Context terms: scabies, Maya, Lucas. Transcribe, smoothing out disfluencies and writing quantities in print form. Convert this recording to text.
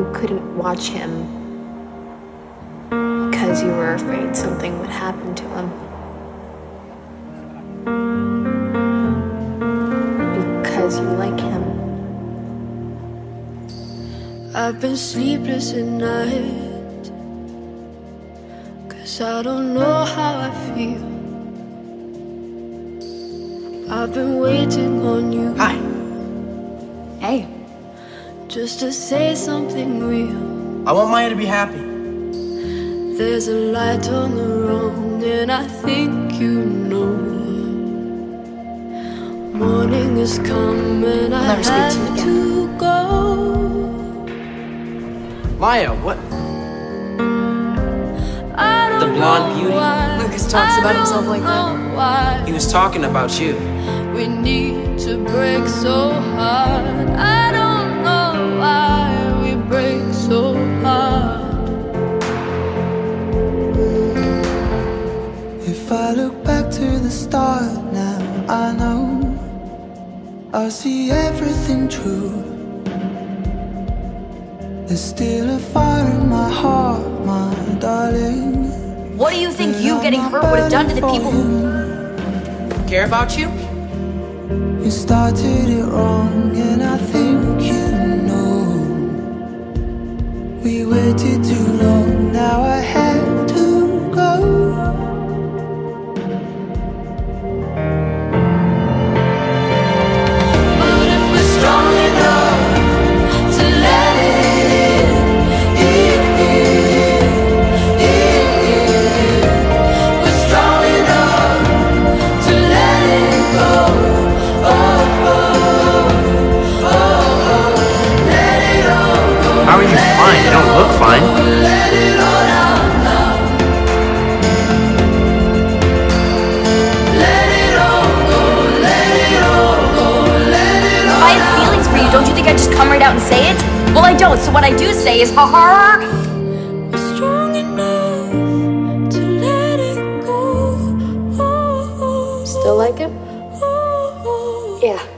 you couldn't watch him because you were afraid something would happen to him. Because you like him. I've been sleepless at night, 'cause I don't know how I feel. I've been waiting on you. Hi. Hey. Just to say something real. I want Maya to be happy. There's a light on the road, and I think you know. Morning is coming, I have to go. Maya, what? The blonde beauty. Lucas talks about himself like that. He was talking about you. We need to break so hard. I don't know why we break so hard. If I look back to the start now, I know I see everything true. There's still a fire in my heart, my darling. What do you think you getting hurt would have done to the people who care about you? You started it wrong, and I think you know. We waited too long, now I have to go. But if we're strong enough to let So what I do say is, ha-ha! We're strong enough to let it go. Still like him? Yeah.